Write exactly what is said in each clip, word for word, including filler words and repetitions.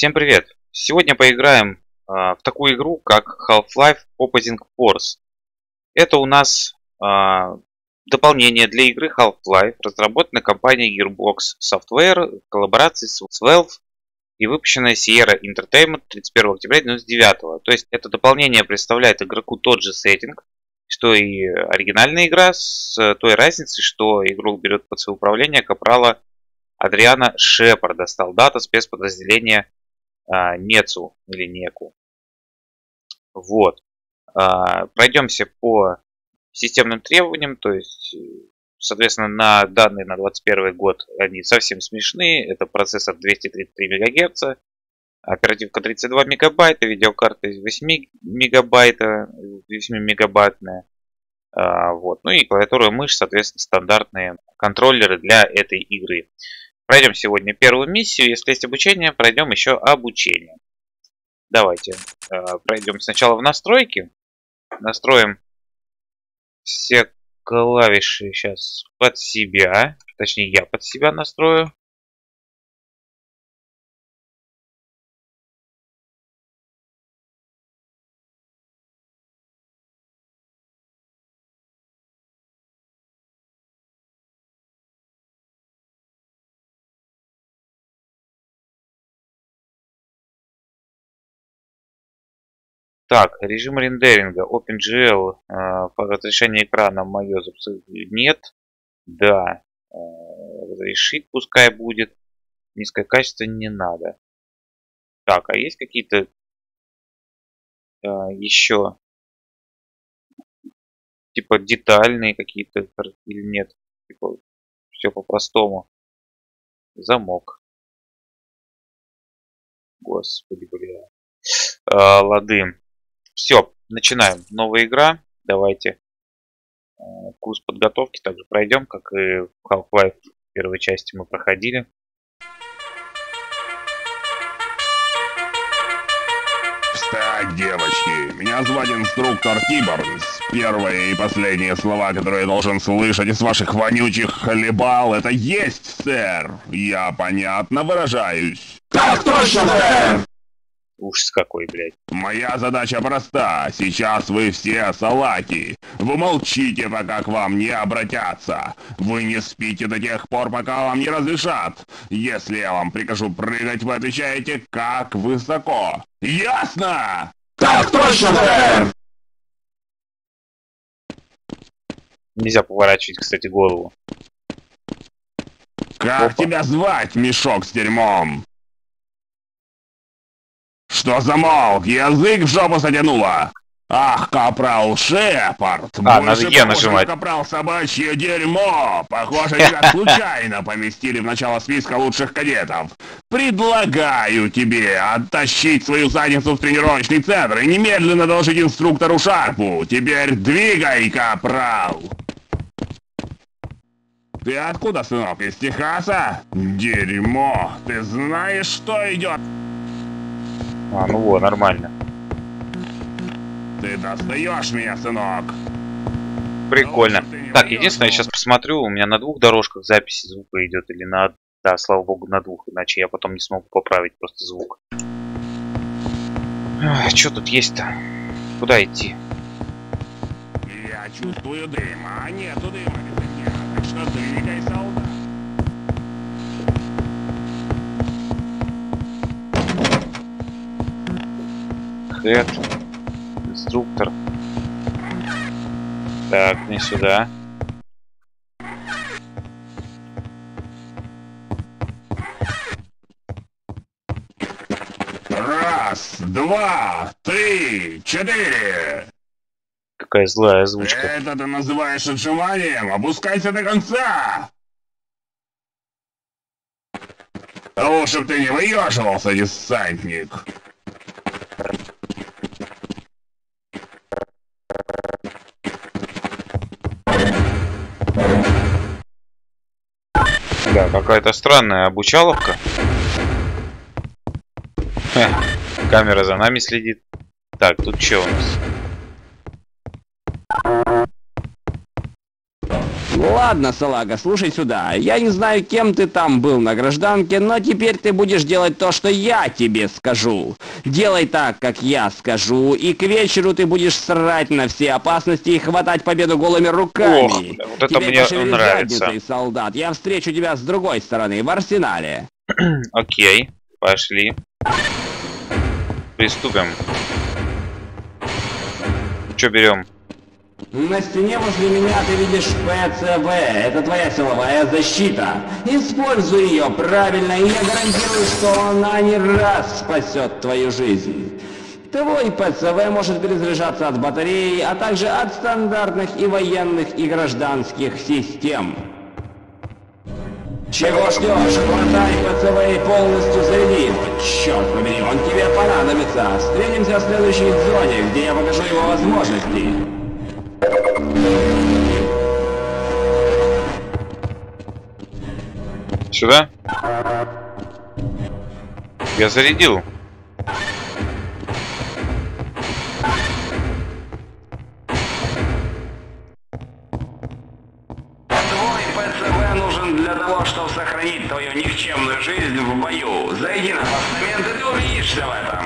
Всем привет! Сегодня поиграем э, в такую игру, как Half-Life Opposing Force. Это у нас э, дополнение для игры Half-Life, разработанной компанией Gearbox Software в коллаборации с Valve и выпущенная Sierra Entertainment тридцать первого октября девяносто девятого. То есть это дополнение представляет игроку тот же сеттинг, что и оригинальная игра, с той разницей, что игрок берет под свое управление капрала Адриана Шепарда, солдата спецподразделения а, Нецу или Неку. Вот. А, пройдемся по системным требованиям. То есть, соответственно, на данные на двадцать первый год они совсем смешные. Это процессор двести тридцать три мегагерца, оперативка тридцать два мегабайта, видеокарта восемь мегабайт, восемь мегабайтная. А, вот. Ну и клавиатура и мышь, соответственно, стандартные контроллеры для этой игры. Пройдем сегодня первую миссию. Если есть обучение, пройдем еще обучение. Давайте э, пройдем сначала в настройки. Настроим все клавиши сейчас под себя. Точнее, я под себя настрою. Так, режим рендеринга, OpenGL, э, разрешение экрана мое нет, да, э, разрешить пускай будет, низкое качество не надо. Так, а есть какие-то э, еще, типа детальные какие-то или нет, типа, все по-простому, замок, господи, бля, э, лады. Все, начинаем. Новая игра. Давайте курс подготовки также пройдем, как и в Half-Life первой части мы проходили. Встать, девочки! Меня звать инструктор Тиборн. Первые и последние слова, которые я должен слышать из ваших вонючих хлебал, это «Есть, сэр!» Я понятно выражаюсь. Так точно, сэр! Ужас какой, блядь. Моя задача проста. Сейчас вы все салаки. Вы молчите, пока к вам не обратятся. Вы не спите до тех пор, пока вам не разрешат. Если я вам прикажу прыгать, вы отвечаете, как высоко. Ясно? Так точно, сэр! Нельзя поворачивать, кстати, голову. Как Опа. тебя звать, мешок с дерьмом? Что замолк? Язык в жопу затянуло! Ах, капрал Шепард! А, надо Е нажимать. Капрал собачье дерьмо! Похоже, тебя случайно поместили в начало списка лучших кадетов. Предлагаю тебе оттащить свою задницу в тренировочный центр и немедленно доложить инструктору Шарпу. Теперь двигай, капрал! Ты откуда, сынок? Из Техаса? Дерьмо! Ты знаешь, что идет? А, ну вот, нормально. Ты достаешь меня, сынок. Прикольно. Так, единственное, я сейчас посмотрю, у меня на двух дорожках записи звука идет или на... Да, слава богу, на двух, иначе я потом не смогу поправить просто звук. Что тут есть-то? Куда идти? Я чувствую дым, а нету дыма без огня. Так что двигай, солдат. Дэд, инструктор. Так, не сюда. Раз, два, три, четыре. Какая злая озвучка. Это ты называешь отжиманием? Опускайся до конца! Лучше б ты не выеживался, десантник. Да, какая-то странная обучаловка. Ха, камера за нами следит. Так, тут что у нас? Ладно, салага, слушай сюда. Я не знаю, кем ты там был на гражданке, но теперь ты будешь делать то, что я тебе скажу. Делай так, как я скажу, и к вечеру ты будешь срать на все опасности и хватать победу голыми руками. Ох, вот это мне нравится. Солдат, я встречу тебя с другой стороны, в арсенале. Окей, пошли. Приступим. Что берем? На стене возле меня ты видишь ПЦВ. Это твоя силовая защита. Используй ее правильно, и я гарантирую, что она не раз спасет твою жизнь. Твой ПЦВ может перезаряжаться от батареи, а также от стандартных и военных и гражданских систем. Чего ждешь? Хватай ПЦВ и полностью заряди его. Черт побери, он тебе понадобится. Встретимся в следующей зоне, где я покажу его возможности. Сюда? Я зарядил. Твой ПЦВ нужен для того, чтобы сохранить твою никчемную жизнь в бою. Зайди на постамент, и ты увидишься в этом.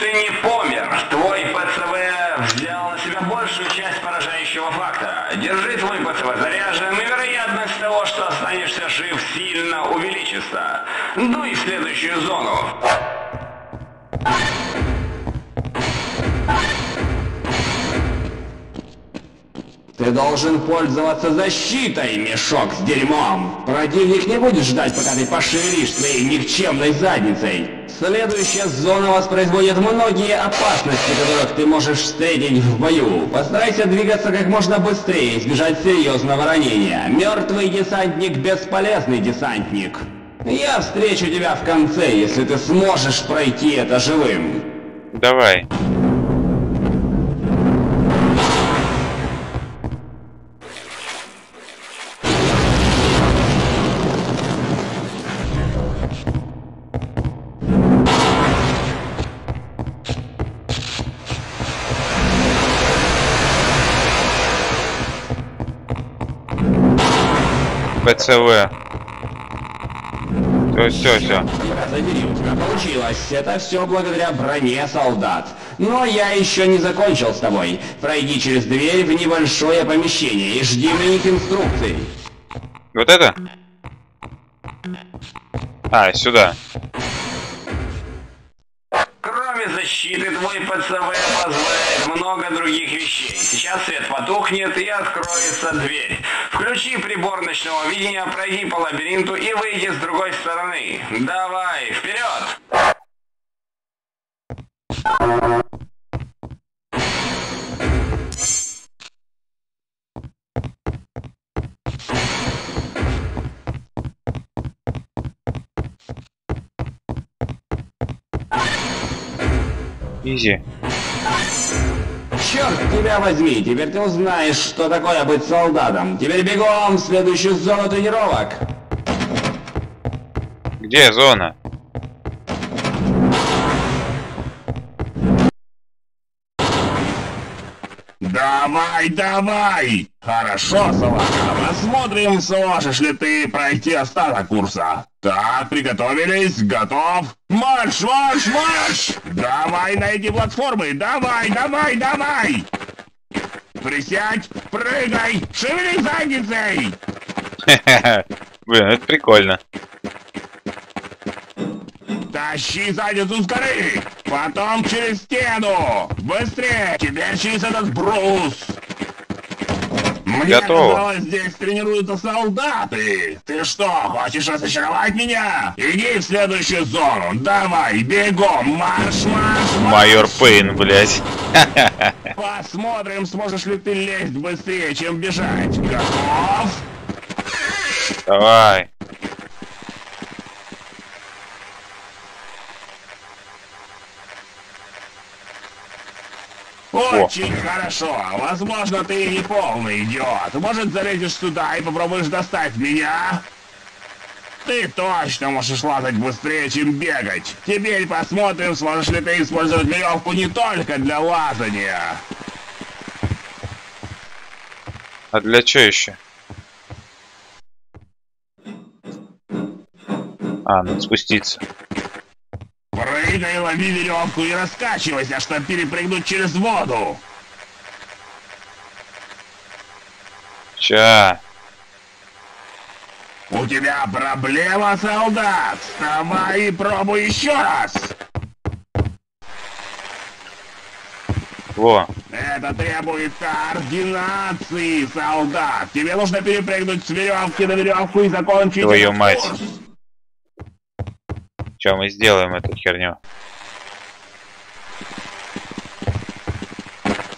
Ты не помер. Твой ПЦВ взял на себя большую часть поражающего факта. Держи твой ПЦВ заряжен, и вероятность того, что останешься жив, сильно увеличится. Ну и следующую зону. Ты должен пользоваться защитой, мешок с дерьмом. Противник не будет ждать, пока ты пошевелишь своей никчемной задницей. Следующая зона воспроизводит многие опасности, которых ты можешь встретить в бою. Постарайся двигаться как можно быстрее и избежать серьезного ранения. Мертвый десантник — бесполезный десантник. Я встречу тебя в конце, если ты сможешь пройти это живым. Давай. ПЦВ. Все, все, все. Забери, у тебя получилось. Это все благодаря броне, солдат. Но я еще не закончил с тобой. Пройди через дверь в небольшое помещение и жди моих инструкций. Вот это? А, сюда. Кроме защиты, твой ПЦВ позволяет много других вещей. Сейчас свет потухнет и откроется дверь. Включи прибор ночного видения, пройди по лабиринту и выйди с другой стороны. Давай, вперед! Изи. Черт тебя возьми, теперь ты узнаешь, что такое быть солдатом. Теперь бегом в следующую зону тренировок. Где зона? Давай, давай! Хорошо, салага, посмотрим, сможешь ли ты пройти остаток курса. Так, приготовились, готов. Марш, марш, марш! Давай на эти платформы, давай, давай, давай! Присядь, прыгай, шевели задницей! Хе-хе-хе, блин, это прикольно. Тащи задницу с горы, потом через стену, быстрее, теперь через этот брус. Мне готово. Казалось, здесь тренируются солдаты. Ты что, хочешь разочаровать меня? Иди в следующую зону, давай, бегом, марш, марш, марш. Майор Пейн, блядь. Посмотрим, сможешь ли ты лезть быстрее, чем бежать. Готов? Давай. Очень О. хорошо. Возможно, ты не полный идиот. Может, залезешь сюда и попробуешь достать меня? Ты точно можешь лазать быстрее, чем бегать. Теперь посмотрим, сможешь ли ты использовать веревку не только для лазания. А для чего еще? А, надо спуститься. Прыгай, лови веревку и раскачивайся, чтобы перепрыгнуть через воду. Ща. У тебя проблема, солдат! Вставай и пробуй еще раз! Во! Это требует координации, солдат! Тебе нужно перепрыгнуть с веревки на веревку и закончить... Твою мать! Курс. Че, мы сделаем эту херню?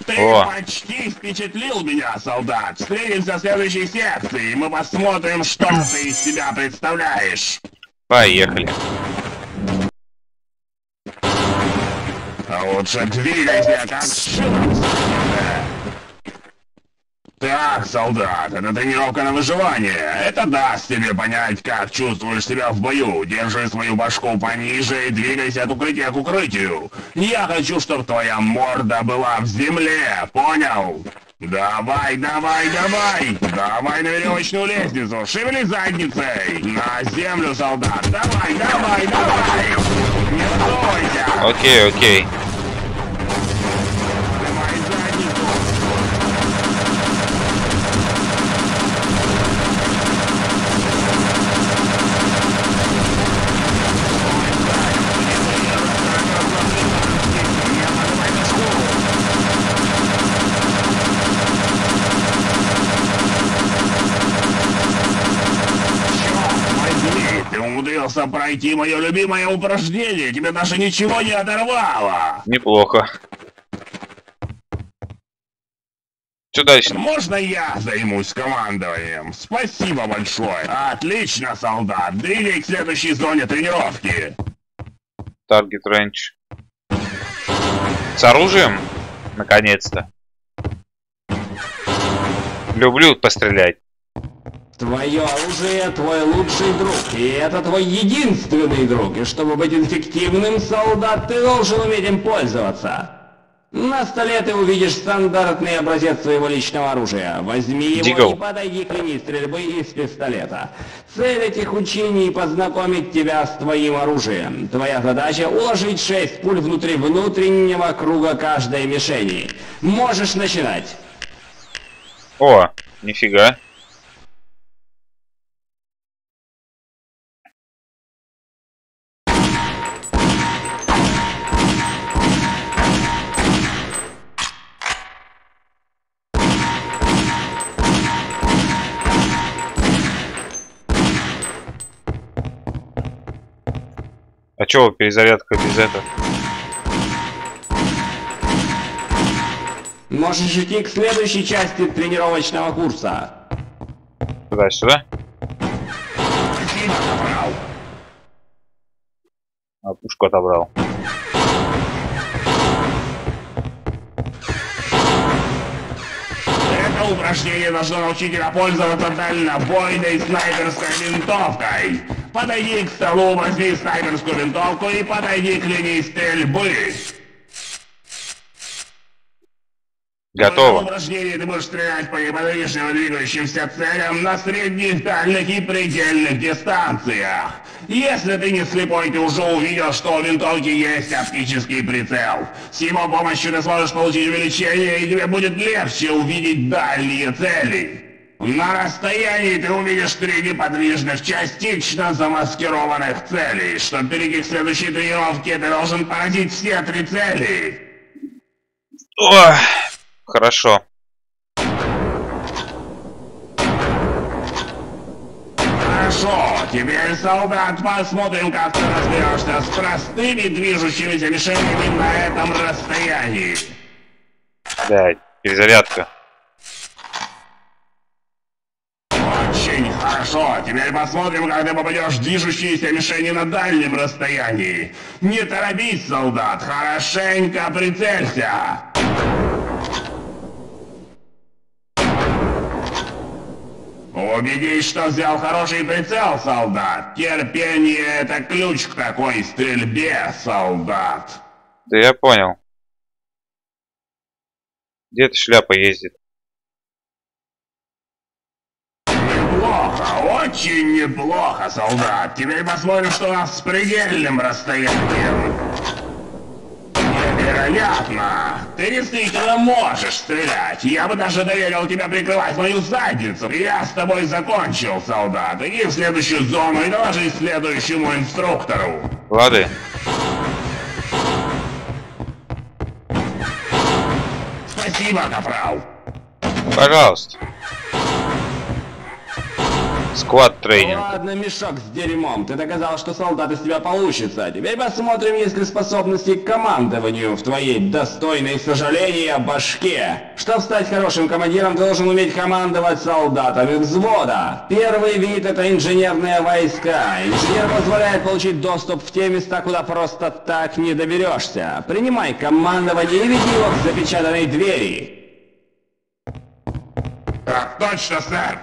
Ты О. почти впечатлил меня, солдат. Встретимся в следующей секции, и мы посмотрим, что ты из себя представляешь. Поехали. А лучше двигайся, как шут. Так, солдат, это тренировка на выживание. Это даст тебе понять, как чувствуешь себя в бою. Держи свою башку пониже и двигайся от укрытия к укрытию. Я хочу, чтобы твоя морда была в земле, понял? Давай, давай, давай! Давай на веревочную лестницу, шевели задницей! На землю, солдат! Давай, давай, давай! Не сдойся! Окей, окей. Пройти мое любимое упражнение, тебе даже ничего не оторвало. Неплохо. Что дальше? Можно я займусь командованием? Спасибо большое. Отлично, солдат. Двигай к следующей зоне тренировки. Таргет рейндж. С оружием? Наконец-то. Люблю пострелять. Твое оружие — твой лучший друг, и это твой единственный друг, и чтобы быть эффективным, солдат, ты должен уметь им пользоваться. На столе ты увидишь стандартный образец своего личного оружия. Возьми его Дигл. И подойди к линии стрельбы из пистолета. Цель этих учений — познакомить тебя с твоим оружием. Твоя задача — уложить шесть пуль внутри внутреннего круга каждой мишени. Можешь начинать. О, нифига. А чё, перезарядка без этого? Можешь идти к следующей части тренировочного курса. Сюда, сюда. А пушку отобрал. Это упражнение должно научить тебя пользоваться дальнобойной снайперской винтовкой. Подойди к столу, возьми снайперскую винтовку и подойди к линии стрельбы. Готово. В упражнении ты будешь стрелять по неподвижно двигающимся целям на средних, дальних и предельных дистанциях. Если ты не слепой, ты уже увидел, что у винтовки есть оптический прицел. С его помощью ты сможешь получить увеличение, и тебе будет легче увидеть дальние цели. На расстоянии ты увидишь три неподвижных, частично замаскированных целей. Чтобы перейти к следующей тренировке, ты должен поразить все три цели. О, хорошо. Хорошо, теперь, солдат, посмотрим, как ты разберешься с простыми движущимися мишенями на этом расстоянии. Да, перезарядка. Хорошо, теперь посмотрим, как ты попадешь в движущиеся мишени на дальнем расстоянии. Не торопись, солдат, хорошенько прицелься. Убедись, что взял хороший прицел, солдат. Терпение — это ключ к такой стрельбе, солдат. Да я понял. Где эта шляпа ездит? Неплохо, очень неплохо, солдат. Теперь посмотрим, что у нас с предельным расстоянием. Вероятно, ты действительно можешь стрелять. Я бы даже доверил тебя прикрывать мою задницу. Я с тобой закончил, солдат. Иди в следующую зону и доложись следующему инструктору. Лады. Спасибо, капрал. Пожалуйста. Сквад тренинг. Ладно, мешок с дерьмом. Ты доказал, что солдат из тебя получится. Теперь посмотрим, есть ли способности к командованию в твоей достойной сожаления башке. Чтобы стать хорошим командиром, должен уметь командовать солдатами взвода. Первый вид — это инженерные войска. Инженер позволяет получить доступ в те места, куда просто так не доберешься. Принимай командование и веди его к запечатанной двери. Так точно, сэр.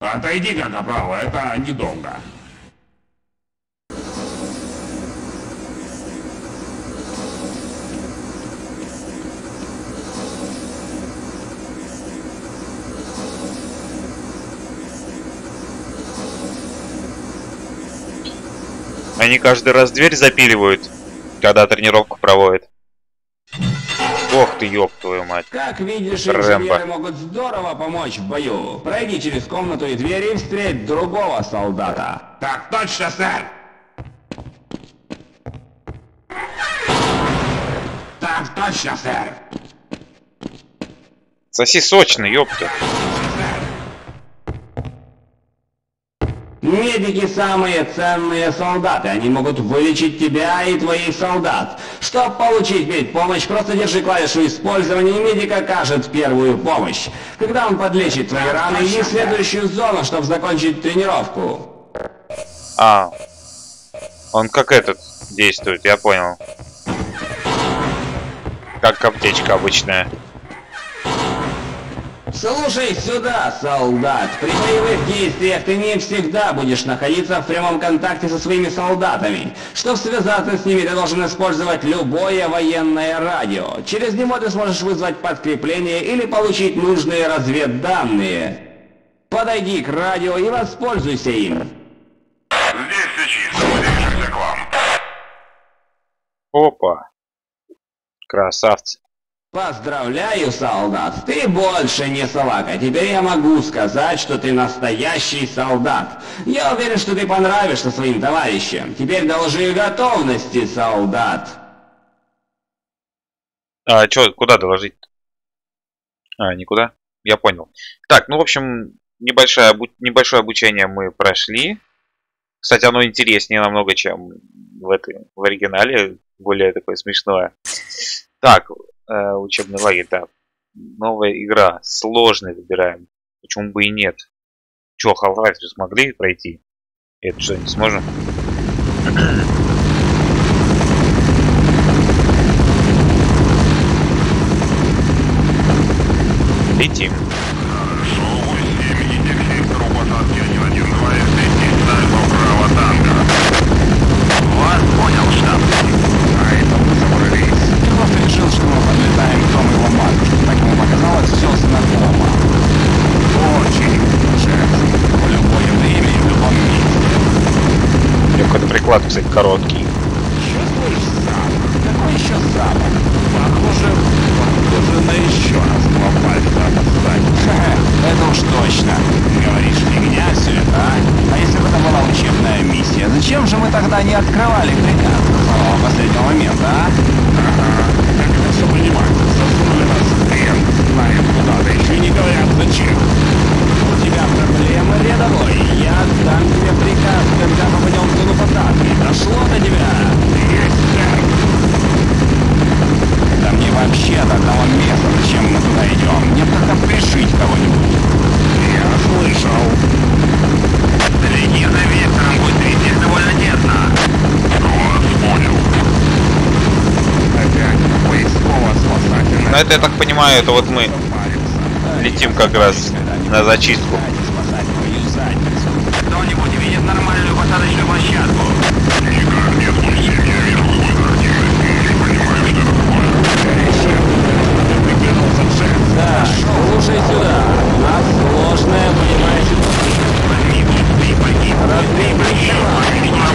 Отойди-ка, капрал, это недолго. Они каждый раз дверь запиливают, когда тренировку проводят. Ох ты, ёб твою мать. Как видишь, инженеры могут здорово помочь в бою. Пройди через комнату и двери и встреть другого солдата. Так точно, сэр. Так точно, сэр. Соси сочно, ёпта. Медики — самые ценные солдаты. Они могут вылечить тебя и твоих солдат. Чтобы получить медпомощь, просто держи клавишу использования, и медик окажет первую помощь. Когда он подлечит твои раны, иди в следующую зону, чтобы закончить тренировку. А, он как этот действует, я понял. Как аптечка обычная. Слушай сюда, солдат. При боевых действиях ты не всегда будешь находиться в прямом контакте со своими солдатами. Чтобы связаться с ними, ты должен использовать любое военное радио. Через него ты сможешь вызвать подкрепление или получить нужные разведданные. Подойди к радио и воспользуйся им. Здесь чисто, выдержимся к вам. Опа. Красавцы. Поздравляю, солдат, ты больше не салака. Теперь я могу сказать, что ты настоящий солдат. Я уверен, что ты понравишься своим товарищам. Теперь доложи готовности, солдат. А, чё, куда доложить? А, никуда. Я понял. Так, ну, в общем, небольшое, обу... небольшое обучение мы прошли. Кстати, оно интереснее намного, чем в, этой... в оригинале. Более такое смешное. Так... Учебный лагерь, да. Новая игра. Сложный выбираем. Почему бы и нет? Че, Half-Life смогли пройти? Это что, не сможем? Летим. Приклад, кстати, короткий. Чувствуешь запах? Какой еще запах? Похоже, похоже на еще раз два пальца отстань. Это уж точно. Говоришь, фигня все это, а? А если бы это была учебная миссия, зачем же мы тогда не открывали приказ до самого последнего момента, а? Ага, как это все понимать? Засунули нас хрен знает куда, да еще не говорят зачем. У тебя проблемы рядовой, я дам тебе приказ, когда мы пойдем в зону посадки. Дошло до тебя? Есть, сэр. Да мне вообще до одного места, зачем мы туда идем. Мне бы как-то пришить кого-нибудь. Я слышал. Следи за ветром, будет видеть довольно тесно. Но это, я так понимаю, это вот мы летим как раз на зачистку. Кто-нибудь видит нормальную посадочную площадку? Никак нет, мы все вверху вынырнули. Не понимаю, что это такое. Да, слушай сюда. У нас сложная боевая ситуация. Ты погиб, ты погиб.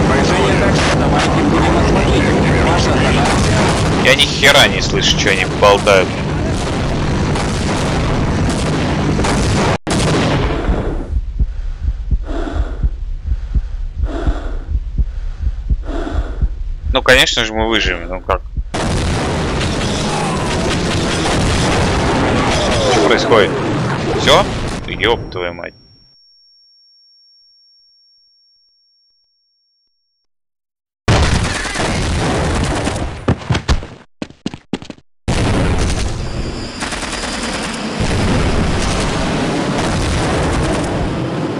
Поражение так, что давайте будем осмотреть. Ваша атака. Я ни хера не слышу, что они болтают. Ну, конечно же, мы выживем, ну как? Что происходит? Все? Ёб твою мать.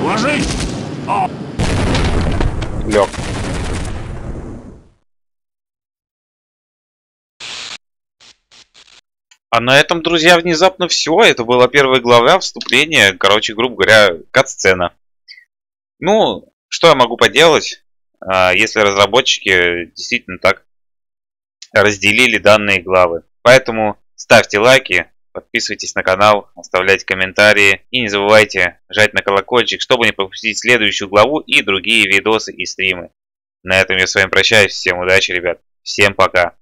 Ложись! Лёг. А на этом, друзья, внезапно все. Это была первая глава, вступление, короче, грубо говоря, кат-сцена. Ну, что я могу поделать, если разработчики действительно так разделили данные главы. Поэтому ставьте лайки, подписывайтесь на канал, оставляйте комментарии. И не забывайте жать на колокольчик, чтобы не пропустить следующую главу и другие видосы и стримы. На этом я с вами прощаюсь. Всем удачи, ребят. Всем пока.